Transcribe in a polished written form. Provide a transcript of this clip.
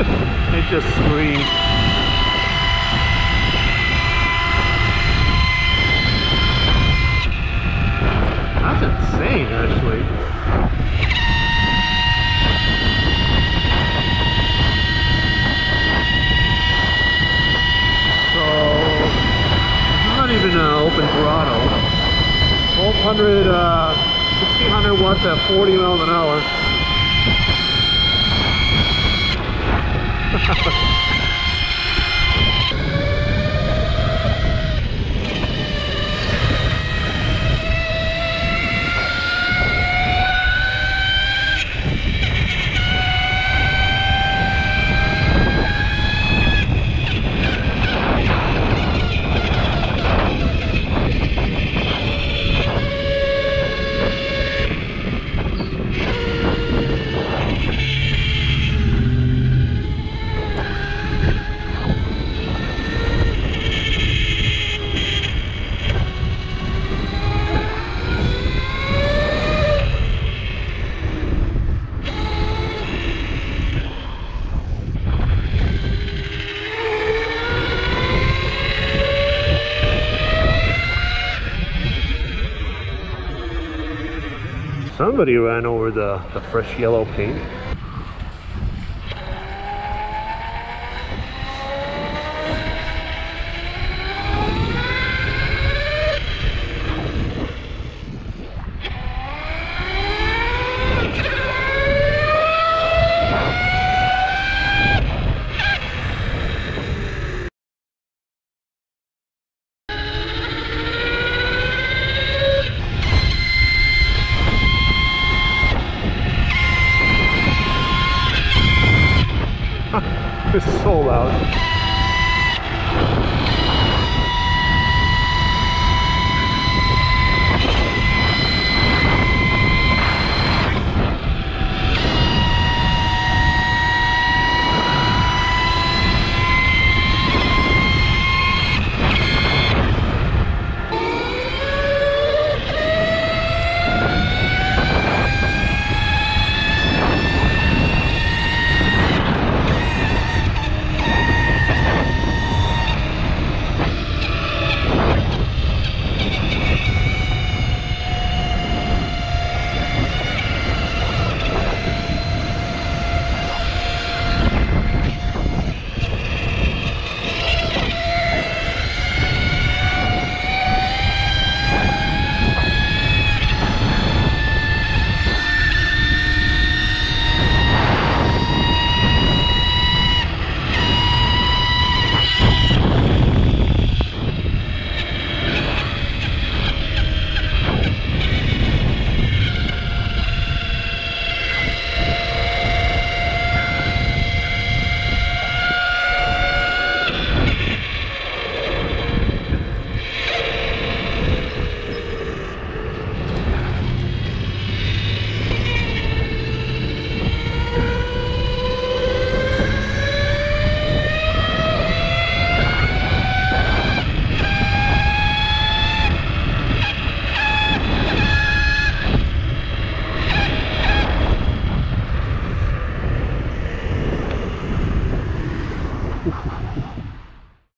It just screamed. That's insane, actually. So, this is not even an open throttle. 1600 watts at 40 miles an hour. Somebody ran over the fresh yellow paint. It's so loud.